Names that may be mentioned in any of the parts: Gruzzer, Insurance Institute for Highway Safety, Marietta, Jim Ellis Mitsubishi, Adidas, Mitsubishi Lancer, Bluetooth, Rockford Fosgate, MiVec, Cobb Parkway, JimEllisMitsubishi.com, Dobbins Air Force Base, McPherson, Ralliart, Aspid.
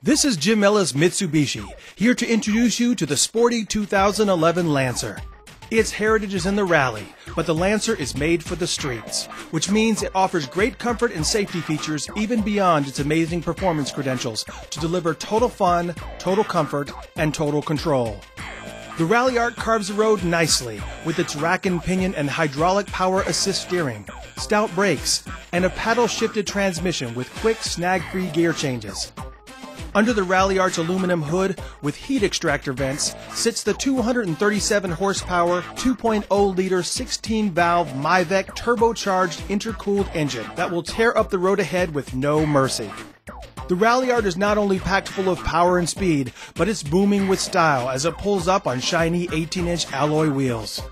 This is Jim Ellis Mitsubishi, here to introduce you to the sporty 2011 Lancer. Its heritage is in the rally, but the Lancer is made for the streets, which means it offers great comfort and safety features even beyond its amazing performance credentials to deliver total fun, total comfort, and total control. The Ralliart carves the road nicely with its rack and pinion and hydraulic power assist steering, stout brakes, and a paddle-shifted transmission with quick snag-free gear changes. Under the Ralliart's aluminum hood with heat extractor vents sits the 237 horsepower 2.0-liter 16-valve MiVec turbocharged intercooled engine that will tear up the road ahead with no mercy. The Ralliart is not only packed full of power and speed, but it's booming with style as it pulls up on shiny 18-inch alloy wheels.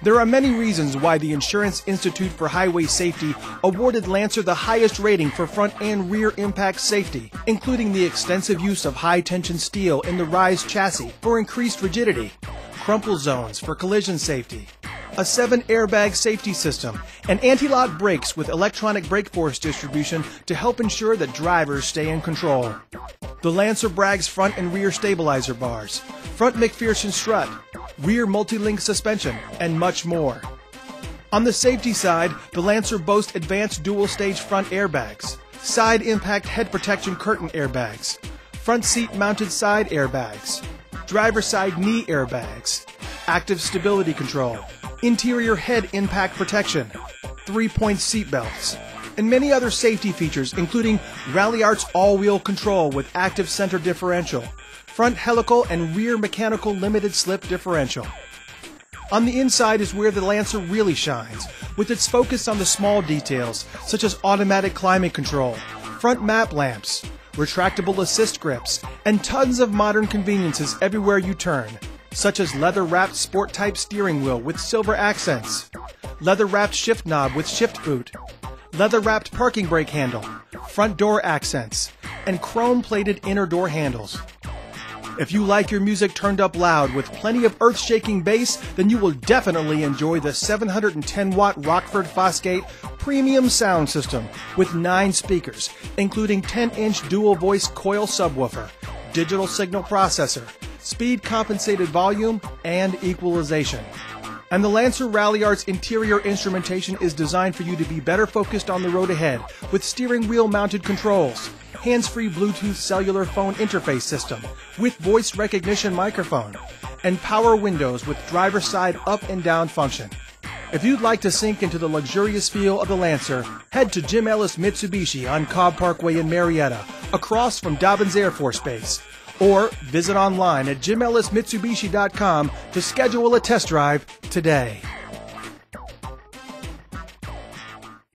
There are many reasons why the Insurance Institute for Highway Safety awarded Lancer the highest rating for front and rear impact safety, including the extensive use of high-tension steel in the Rise chassis for increased rigidity, crumple zones for collision safety, a 7-airbag safety system, and anti-lock brakes with electronic brake force distribution to help ensure that drivers stay in control. The Lancer brags front and rear stabilizer bars, front McPherson strut, rear multi-link suspension, and much more. On the safety side, the Lancer boasts advanced dual-stage front airbags, side impact head protection curtain airbags, front seat mounted side airbags, driver side knee airbags, active stability control, interior head impact protection, 3-point seat belts, and many other safety features including Ralliart's all-wheel control with active center differential, front helical and rear mechanical limited slip differential. On the inside is where the Lancer really shines, with its focus on the small details such as automatic climate control, front map lamps, retractable assist grips, and tons of modern conveniences everywhere you turn, such as leather-wrapped sport-type steering wheel with silver accents, leather-wrapped shift knob with shift boot, leather-wrapped parking brake handle, front door accents, and chrome-plated inner door handles. If you like your music turned up loud with plenty of earth-shaking bass, then you will definitely enjoy the 710-watt Rockford Fosgate premium sound system with 9 speakers, including 10-inch dual-voice coil subwoofer, digital signal processor, speed-compensated volume, and equalization. And the Lancer Ralliart's interior instrumentation is designed for you to be better focused on the road ahead with steering wheel-mounted controls, hands-free Bluetooth cellular phone interface system with voice recognition microphone, and power windows with driver-side up and down function. If you'd like to sink into the luxurious feel of the Lancer, head to Jim Ellis Mitsubishi on Cobb Parkway in Marietta, across from Dobbins Air Force Base, or visit online at JimEllisMitsubishi.com to schedule a test drive today.